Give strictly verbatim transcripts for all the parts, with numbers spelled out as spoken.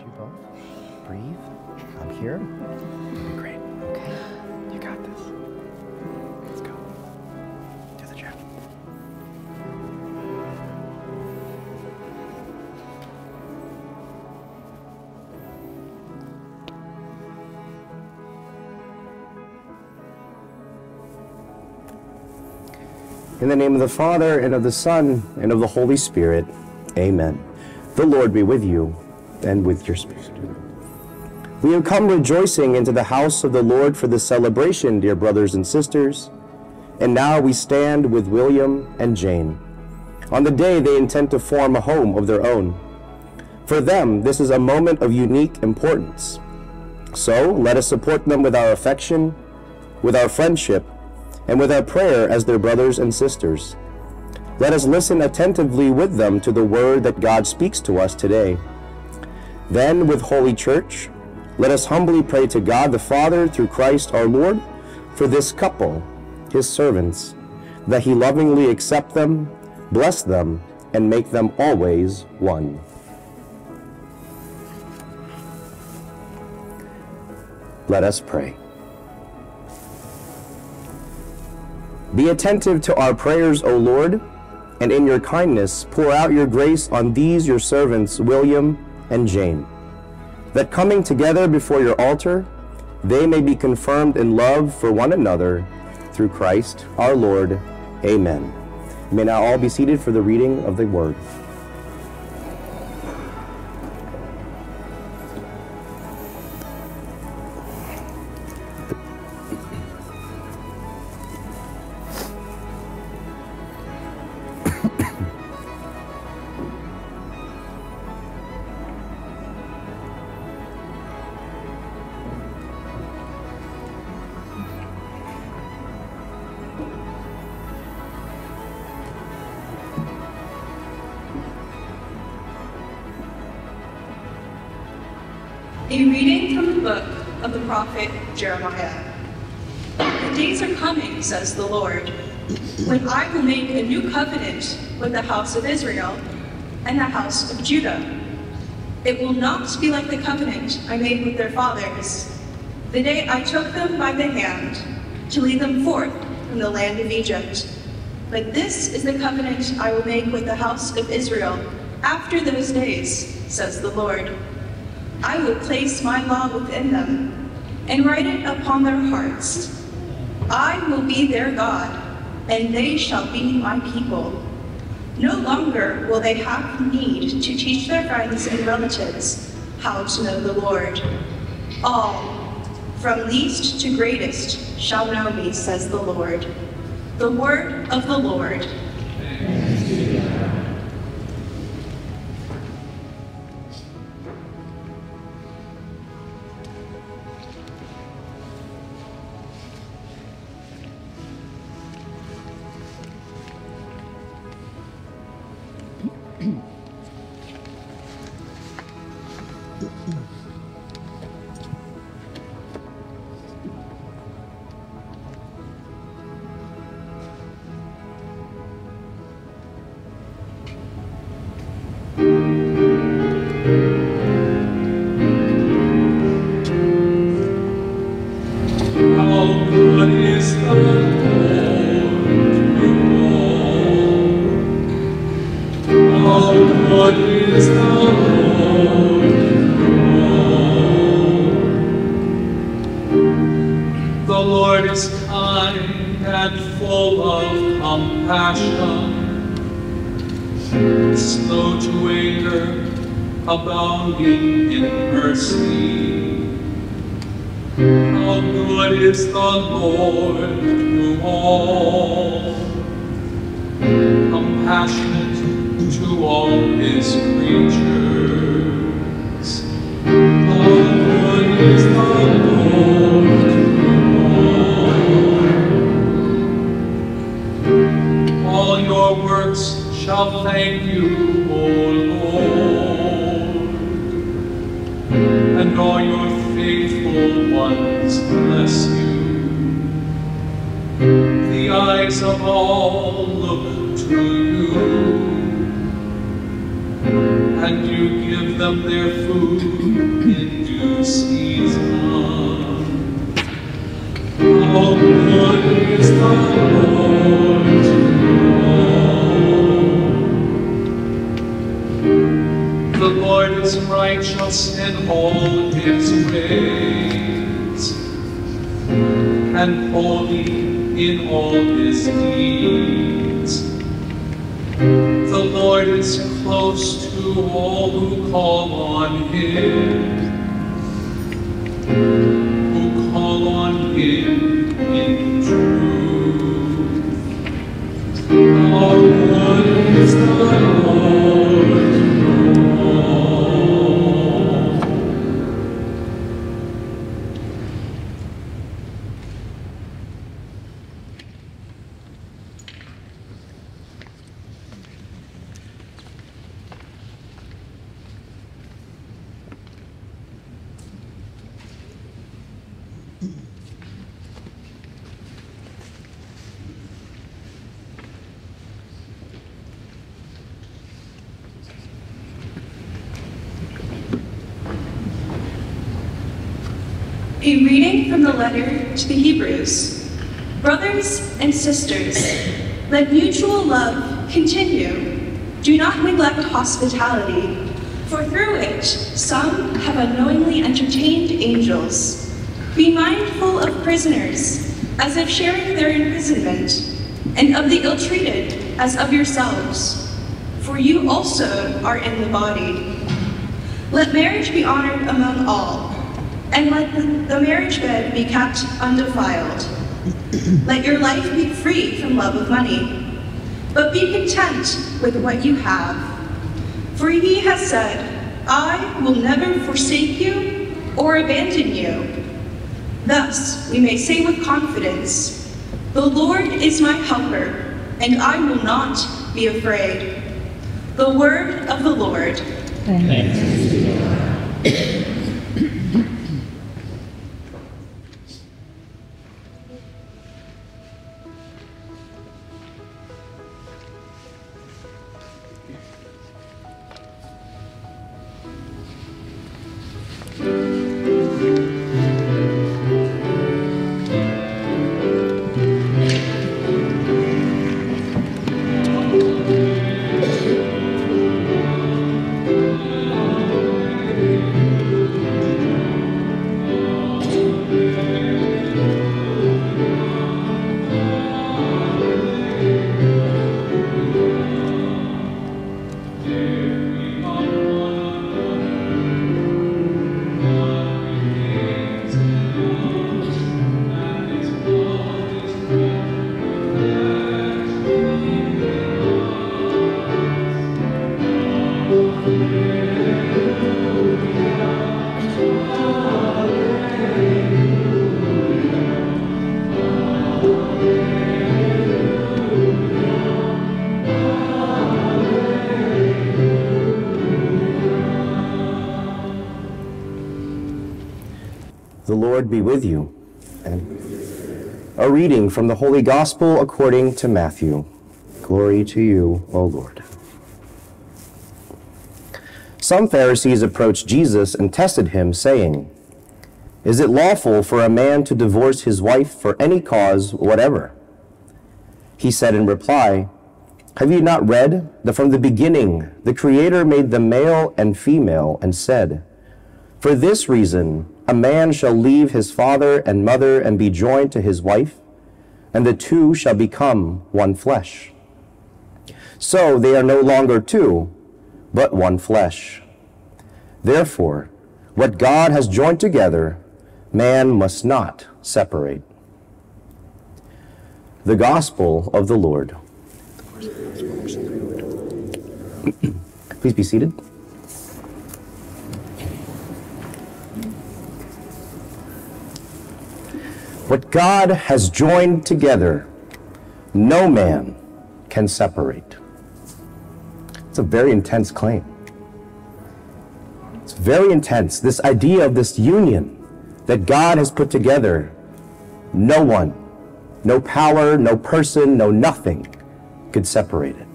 you both. Breathe. I'm here. It'll be great. Okay. You got this. Let's go. To the gym. In the name of the Father, and of the Son, and of the Holy Spirit, amen. The Lord be with you, and with your spirit. We have come rejoicing into the house of the Lord for this celebration, dear brothers and sisters. And now we stand with William and Jane. On the day they intend to form a home of their own. For them, this is a moment of unique importance. So let us support them with our affection, with our friendship, and with our prayer as their brothers and sisters. Let us listen attentively with them to the word that God speaks to us today. Then, with Holy Church, let us humbly pray to God the Father through Christ our Lord for this couple, his servants, that he lovingly accept them, bless them, and make them always one. Let us pray. Be attentive to our prayers, O Lord, and in your kindness, pour out your grace on these your servants, William and Jane, that coming together before your altar, they may be confirmed in love for one another through Christ our Lord. Amen. You may now all be seated for the reading of the word. A reading from the book of the prophet Jeremiah. The days are coming, says the Lord, when I will make a new covenant with the house of Israel and the house of Judah. It will not be like the covenant I made with their fathers, the day I took them by the hand to lead them forth from the land of Egypt. But this is the covenant I will make with the house of Israel after those days, says the Lord. I will place my law within them and write it upon their hearts. I will be their God, and they shall be my people. No longer will they have need to teach their friends and relatives how to know the Lord. All, from least to greatest, shall know me, says the Lord. The word of the Lord. and you give them their food in due season. How good is the Lord to all. The Lord is righteous in all his ways, and holy in all his deeds. The Lord is close to all who call on him, who call on him in truth. How good is the Lord to all. A reading from the letter to the Hebrews. Brothers and sisters, let mutual love continue. Do not neglect hospitality, for through it some have unknowingly entertained angels. Be mindful of prisoners, as if sharing their imprisonment, and of the ill-treated, as of yourselves, for you also are in the body. Let marriage be honored among all, and let the marriage bed be kept undefiled. Let your life be free from love of money, but be content with what you have. For he has said, I will never forsake you or abandon you. Thus we may say with confidence, the Lord is my helper, and I will not be afraid. The word of the Lord. Thanks. Be with you. And a reading from the Holy Gospel according to Matthew. Glory to you, O Lord. Some Pharisees approached Jesus and tested him, saying, Is it lawful for a man to divorce his wife for any cause whatever? He said in reply, Have you not read that from the beginning the Creator made them male and female and said, For this reason, a man shall leave his father and mother and be joined to his wife, and the two shall become one flesh. So they are no longer two, but one flesh. Therefore, what God has joined together, man must not separate. The Gospel of the Lord. Please be seated. What God has joined together, no man can separate. It's a very intense claim. It's very intense. This idea of this union that God has put together, no one, no power, no person, no nothing could separate it.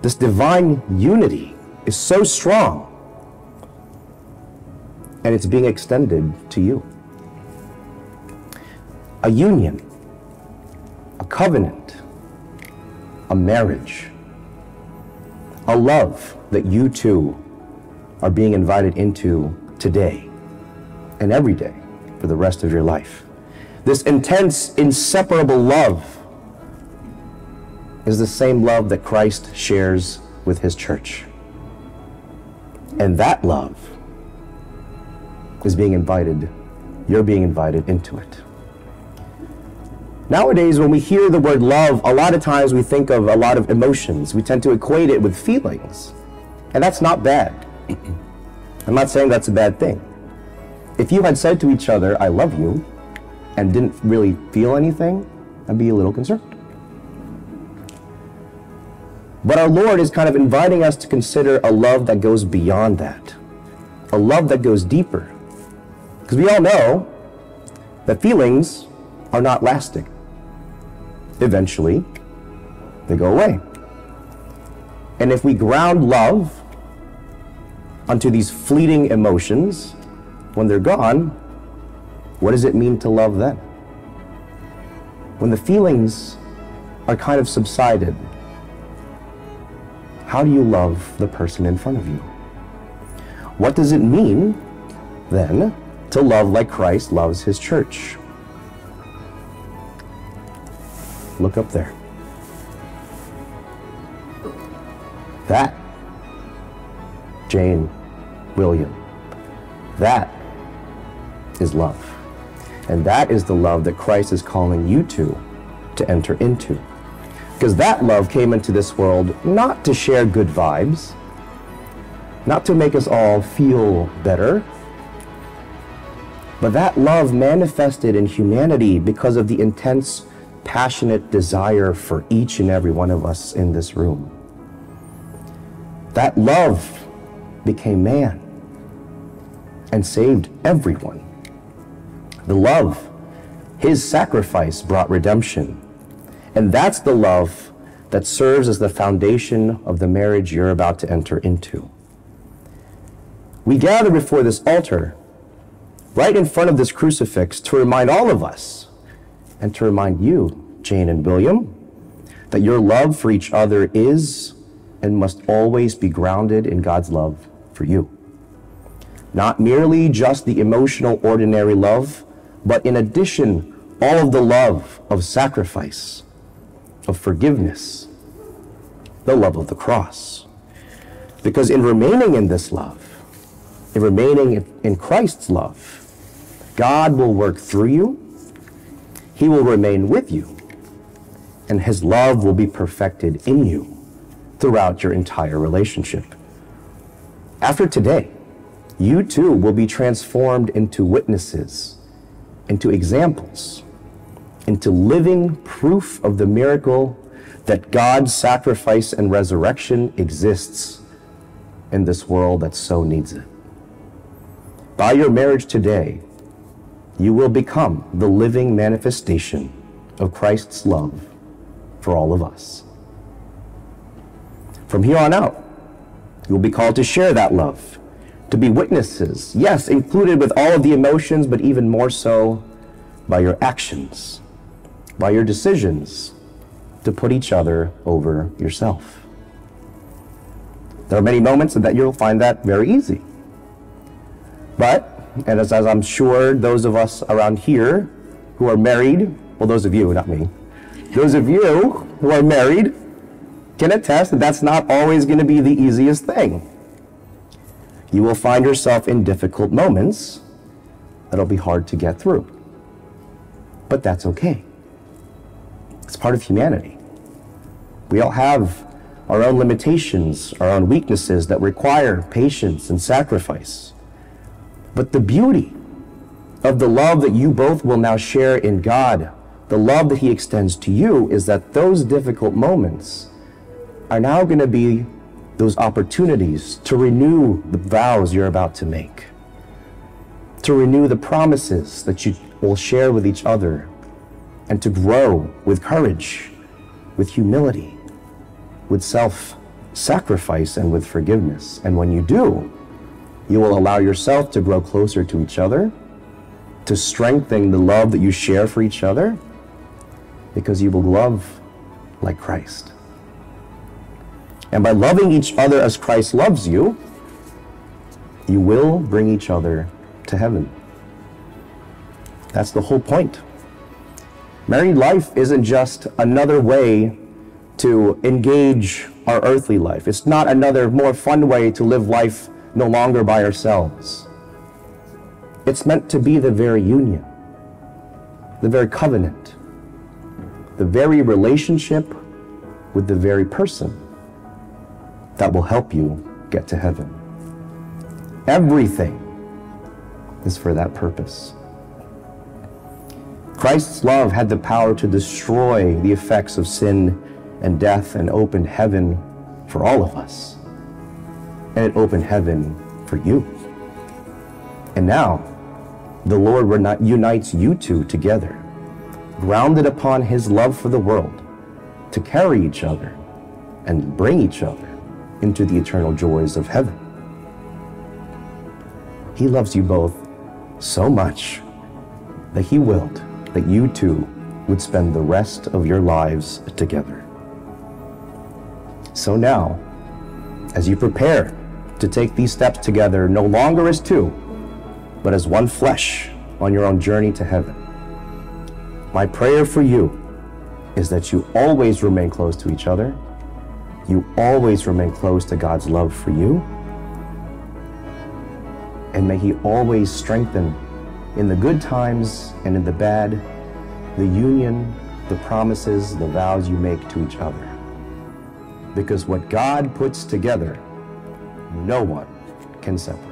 This divine unity is so strong, and it's being extended to you. A union, a covenant, a marriage, a love that you two are being invited into today and every day for the rest of your life. This intense, inseparable love is the same love that Christ shares with his church. And that love is being invited, you're being invited into it. Nowadays, when we hear the word love, a lot of times we think of a lot of emotions. We tend to equate it with feelings, and that's not bad. I'm not saying that's a bad thing. If you had said to each other, I love you, and didn't really feel anything, I'd be a little concerned. But our Lord is kind of inviting us to consider a love that goes beyond that, a love that goes deeper. Because we all know that feelings are not lasting. Eventually, they go away. And if we ground love onto these fleeting emotions, when they're gone, what does it mean to love then? When the feelings are kind of subsided, how do you love the person in front of you? What does it mean then to love like Christ loves his church? Look up there. That, Jane, William, that is love. And that is the love that Christ is calling you to, to enter into. Because that love came into this world not to share good vibes, not to make us all feel better, but that love manifested in humanity because of the intense, passionate desire for each and every one of us in this room. That love became man and saved everyone. The love, his sacrifice brought redemption. And that's the love that serves as the foundation of the marriage you're about to enter into. We gather before this altar, right in front of this crucifix, to remind all of us, and to remind you, Jane and William, that your love for each other is and must always be grounded in God's love for you. Not merely just the emotional, ordinary love, but in addition, all of the love of sacrifice, of forgiveness, the love of the cross. Because in remaining in this love, in remaining in Christ's love, God will work through you, he will remain with you, and his love will be perfected in you throughout your entire relationship. After today, you too will be transformed into witnesses, into examples, into living proof of the miracle that God's sacrifice and resurrection exists in this world that so needs it. By your marriage today, you will become the living manifestation of Christ's love for all of us. From here on out, you will be called to share that love, to be witnesses, yes, included with all of the emotions, but even more so by your actions, by your decisions to put each other over yourself. There are many moments that you'll find that very easy. But, and as, as I'm sure those of us around here who are married, well, those of you, not me, those of you who are married can attest that that's not always going to be the easiest thing. You will find yourself in difficult moments that'll be hard to get through. But that's okay. It's part of humanity. We all have our own limitations, our own weaknesses that require patience and sacrifice. But the beauty of the love that you both will now share in God, the love that he extends to you, is that those difficult moments are now going to be those opportunities to renew the vows you're about to make, to renew the promises that you will share with each other, and to grow with courage, with humility, with self sacrifice and with forgiveness. And when you do, you will allow yourself to grow closer to each other, to strengthen the love that you share for each other, because you will love like Christ. And by loving each other as Christ loves you, you will bring each other to heaven. That's the whole point. Married life isn't just another way to engage our earthly life. It's not another more fun way to live life no longer by ourselves. It's meant to be the very union, the very covenant, the very relationship with the very person that will help you get to heaven. Everything is for that purpose. Christ's love had the power to destroy the effects of sin and death and open heaven for all of us. And it opened heaven for you. And now, the Lord unites you two together, grounded upon His love for the world, to carry each other and bring each other into the eternal joys of heaven. He loves you both so much that He willed that you two would spend the rest of your lives together. So now, as you prepare to take these steps together, no longer as two, but as one flesh on your own journey to heaven, my prayer for you is that you always remain close to each other, you always remain close to God's love for you, and may He always strengthen, in the good times and in the bad, the union, the promises, the vows you make to each other. Because what God puts together, no one can separate.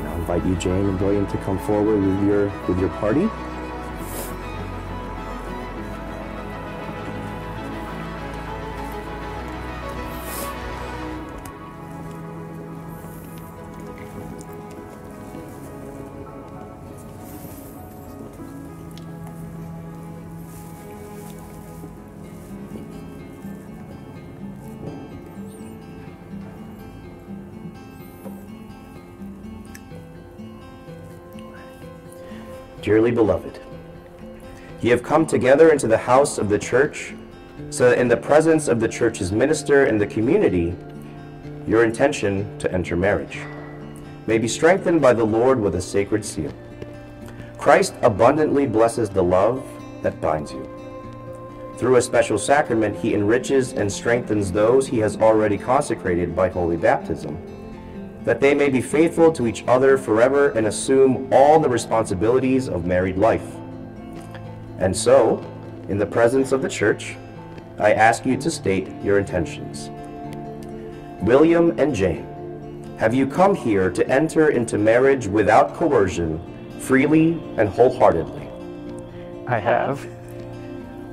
I invite you, Jane and William, to come forward with your with your party. Dearly beloved, ye have come together into the house of the church, so that in the presence of the church's minister and the community, your intention to enter marriage may be strengthened by the Lord with a sacred seal. Christ abundantly blesses the love that binds you. Through a special sacrament, He enriches and strengthens those He has already consecrated by holy baptism, that they may be faithful to each other forever and assume all the responsibilities of married life. And so, in the presence of the church, I ask you to state your intentions. William and Jane, have you come here to enter into marriage without coercion, freely and wholeheartedly? I have.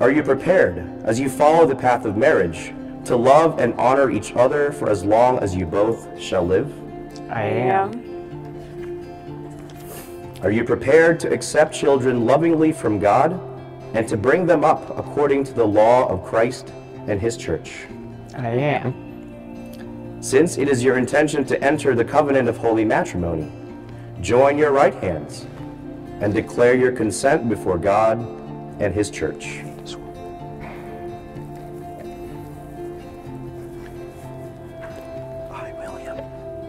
Are you prepared, as you follow the path of marriage, to love and honor each other for as long as you both shall live? I am. Are you prepared to accept children lovingly from God and to bring them up according to the law of Christ and His church? I am. Since it is your intention to enter the covenant of holy matrimony, join your right hands and declare your consent before God and His church.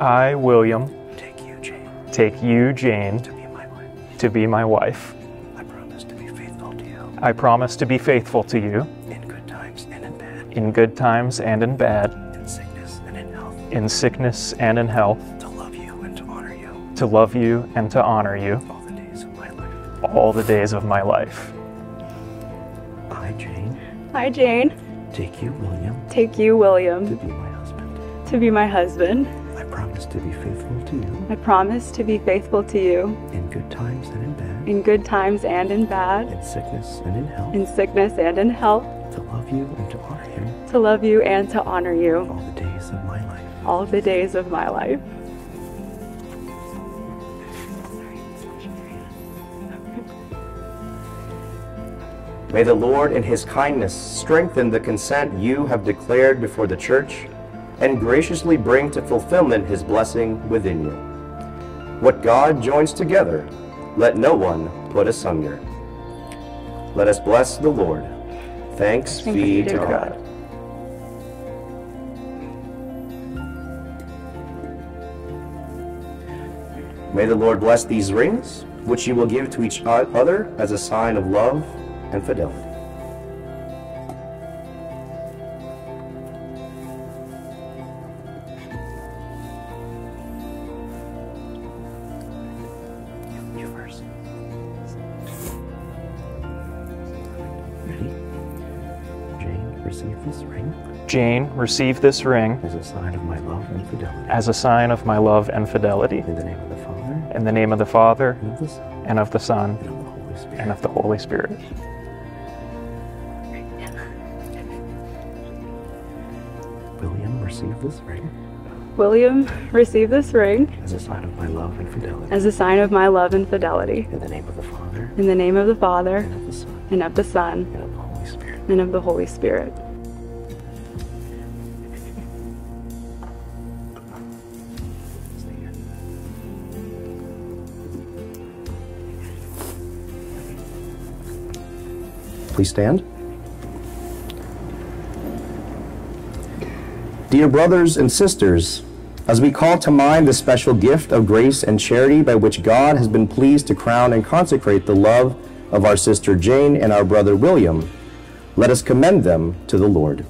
I, William, take you, Jane, take you, Jane, to be my wife. To be my wife. I promise to be faithful to you. I promise to be faithful to you. In good times and in bad. In good times and in bad. In sickness and in health. In sickness and in health. To love you and to honor you. To love you and to honor you. All the days of my life. All the days of my life. I, Jane. I, Jane. Take you, William. Take you, William. To be my husband. To be my husband. I promise to be faithful to you. I promise to be faithful to you. In good times and in bad. In good times and in bad. In sickness and in health. In sickness and in health. To love you and to honor you. To love you and to honor you. All the days of my life. All the days of my life. May the Lord in His kindness strengthen the consent you have declared before the church, and graciously bring to fulfillment His blessing within you. What God joins together, let no one put asunder. Let us bless the Lord. Thanks be to God. May the Lord bless these rings, which you will give to each other as a sign of love and fidelity. You first. Ready? Jane, receive this ring. Jane, receive this ring. As a sign of my love and fidelity. As a sign of my love and fidelity. In the name of the Father. In the name of the Father. And of the Son. And of the Son. And of the Holy Spirit. And of the Holy Spirit. Receive this ring. William, receive this ring. As a sign of my love and fidelity. As a sign of my love and fidelity. In the name of the Father. In the name of the Father. And of the Son. And of the Son. And of the Holy Spirit. And of the Holy Spirit. Please stand. Dear brothers and sisters, as we call to mind the special gift of grace and charity by which God has been pleased to crown and consecrate the love of our sister Jane and our brother William, let us commend them to the Lord.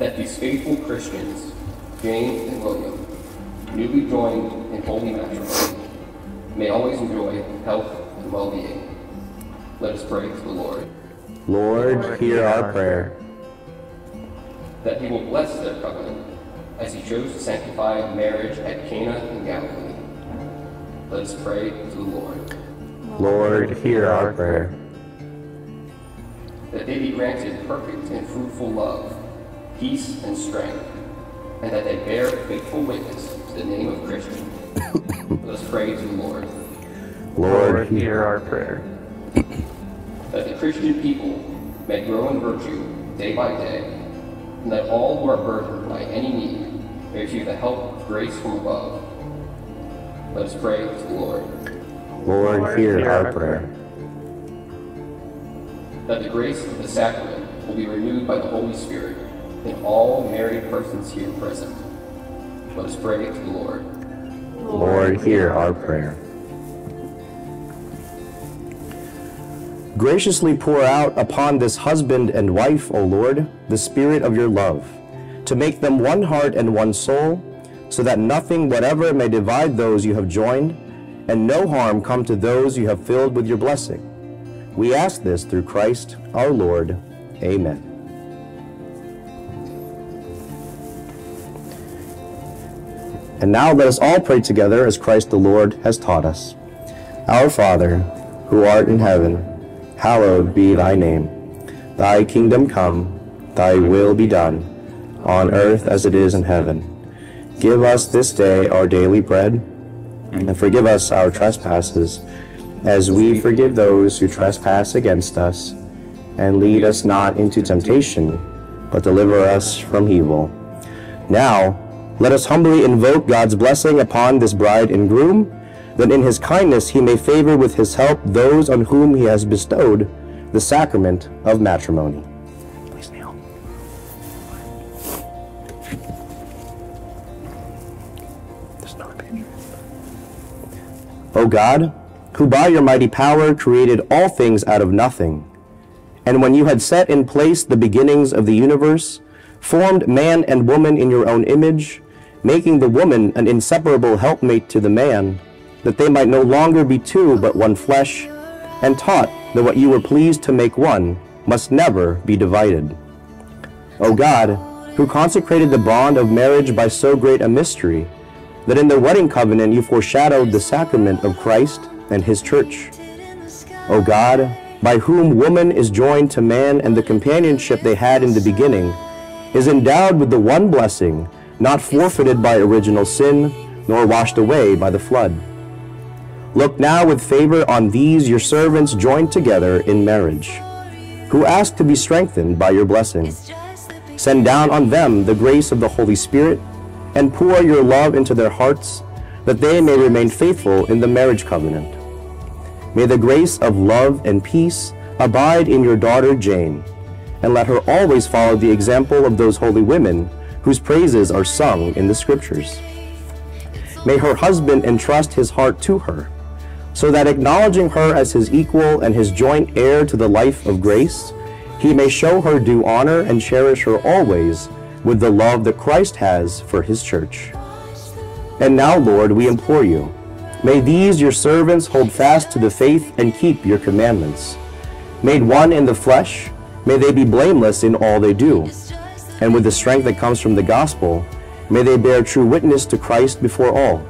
That these faithful Christians, Jane and William, newly joined in holy matrimony, may always enjoy health and well-being. Let us pray to the Lord. Lord, hear our prayer. That He will bless their covenant, as He chose to sanctify marriage at Cana in Galilee. Let us pray to the Lord. Lord, hear our prayer. That they be granted perfect and fruitful love, peace and strength, and that they bear faithful witness to the name of Christian. Let us pray to the Lord. Lord, hear our prayer. That the Christian people may grow in virtue day by day, and that all who are burdened by any need may receive the help of grace from above. Let us pray to the Lord. Lord, Lord hear, hear our, our prayer. prayer. That the grace of the sacrament will be renewed by the Holy Spirit in all married persons here present. Let us pray to the Lord. Lord, Lord hear our prayer. prayer. Graciously pour out upon this husband and wife, O Lord, the spirit of your love, to make them one heart and one soul, so that nothing whatever may divide those you have joined, and no harm come to those you have filled with your blessing. We ask this through Christ our Lord. Amen. And now let us all pray together as Christ the Lord has taught us. Our Father, who art in heaven, hallowed be thy name. Thy kingdom come, thy will be done, on earth as it is in heaven. Give us this day our daily bread, and forgive us our trespasses, as we forgive those who trespass against us. And lead us not into temptation, but deliver us from evil. Now, let us humbly invoke God's blessing upon this bride and groom, that in His kindness He may favor with His help those on whom He has bestowed the sacrament of matrimony. Please kneel. There's another page. O God, who by your mighty power created all things out of nothing, and when you had set in place the beginnings of the universe, formed man and woman in your own image, making the woman an inseparable helpmate to the man, that they might no longer be two but one flesh, and taught that what you were pleased to make one must never be divided. O God, who consecrated the bond of marriage by so great a mystery, that in the wedding covenant you foreshadowed the sacrament of Christ and his church. O God, by whom woman is joined to man and the companionship they had in the beginning, is endowed with the one blessing, not forfeited by original sin, nor washed away by the flood. Look now with favor on these your servants joined together in marriage, who ask to be strengthened by your blessing. Send down on them the grace of the Holy Spirit, and pour your love into their hearts, that they may remain faithful in the marriage covenant. May the grace of love and peace abide in your daughter Jane, and let her always follow the example of those holy women whose praises are sung in the Scriptures. May her husband entrust his heart to her, so that acknowledging her as his equal and his joint heir to the life of grace, he may show her due honor and cherish her always with the love that Christ has for his church. And now, Lord, we implore you, may these your servants hold fast to the faith and keep your commandments. Made one in the flesh, may they be blameless in all they do, and with the strength that comes from the gospel, may they bear true witness to Christ before all.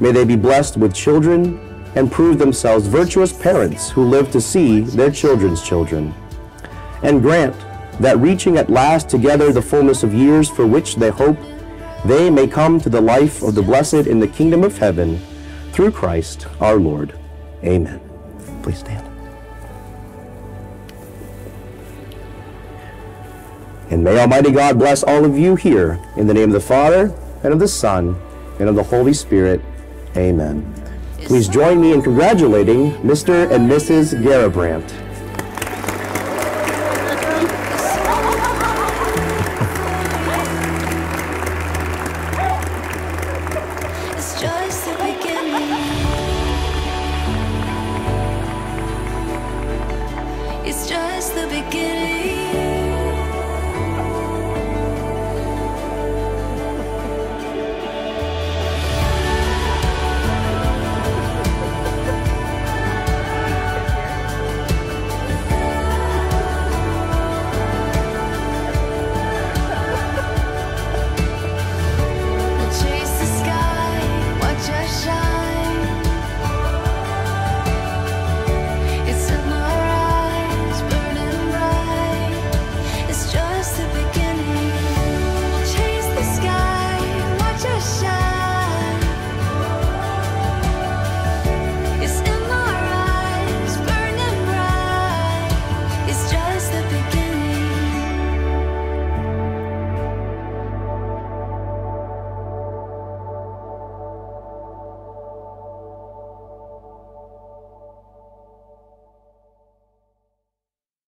May they be blessed with children and prove themselves virtuous parents who live to see their children's children. And grant that reaching at last together the fullness of years for which they hope, they may come to the life of the blessed in the kingdom of heaven, through Christ our Lord. Amen. Please stand. And may Almighty God bless all of you here, in the name of the Father, and of the Son, and of the Holy Spirit. Amen. Please join me in congratulating Mister and Missus Garabrandt.